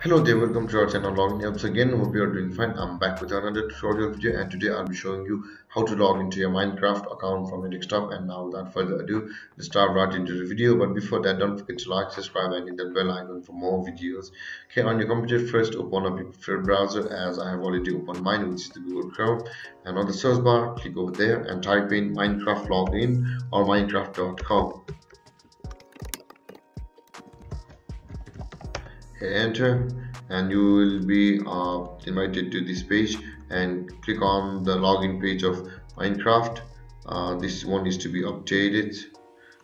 Hello there, welcome to our channel Logging Helps again. Hope you are doing fine. I'm back with another tutorial video, and today I'll be showing you how to log into your Minecraft account from your desktop. And now without further ado, let's dive right into the video. But before that, don't forget to like, subscribe and hit that bell icon for more videos. Okay, on your computer first open up your preferred browser, as I have already opened mine, which is the Google Chrome. And on the search bar, click over there and type in Minecraft login or Minecraft.com. Hit enter and you will be invited to this page, and click on the login page of Minecraft. This one is to be updated,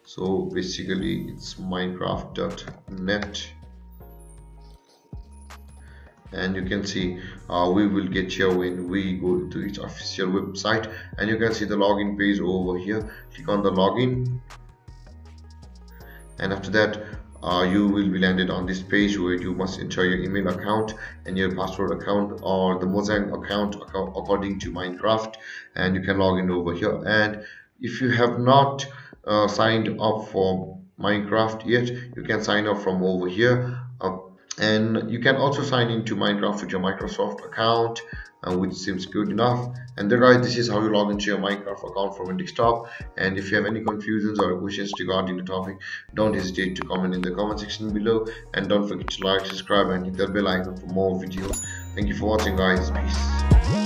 so basically it's minecraft.net, and you can see we will get here when we go to its official website. And you can see the login page over here. Click on the login, and after that you will be landed on this page where you must enter your email account and your password account or the Mojang account according to Minecraft, and you can log in over here. And if you have not signed up for Minecraft yet, you can sign up from over here, and you can also sign into Minecraft with your Microsoft account, which seems good enough. And then guys, this is how you log into your Minecraft account from a desktop. And if you have any confusions or questions regarding the topic, don't hesitate to comment in the comment section below, and don't forget to like, subscribe and hit that bell icon for more videos. Thank you for watching guys, peace.